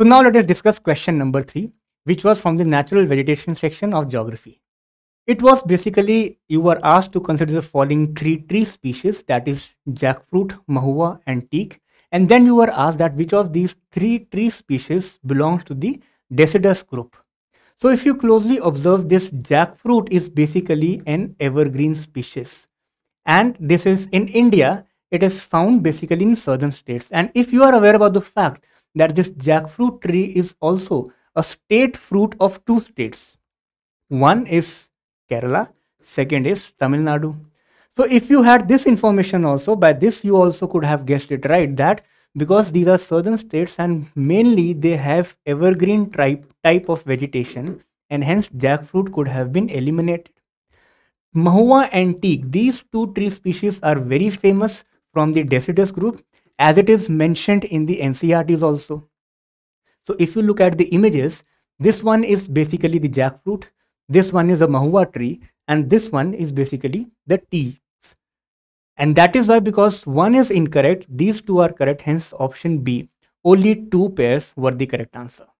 So now let us discuss question number 3, which was from the natural vegetation section of geography. It was basically, you were asked to consider the following 3 tree species, that is jackfruit, mahua and teak. And then you were asked that which of these 3 tree species belongs to the deciduous group. So if you closely observe, this jackfruit is basically an evergreen species. And this is in India, it is found basically in southern states. And if you are aware about the fact that this jackfruit tree is also a state fruit of 2 states. One is Kerala, second is Tamil Nadu. So if you had this information also, by this you also could have guessed it right, that because these are southern states and mainly they have evergreen type of vegetation, and hence jackfruit could have been eliminated. Mahua and teak, these 2 tree species are very famous from the deciduous group, as it is mentioned in the NCERTs also. So if you look at the images, this one is basically the jackfruit, this one is a mahua tree, and this one is basically the teak. And that is why, because one is incorrect, these 2 are correct, hence option B. Only 2 pairs were the correct answer.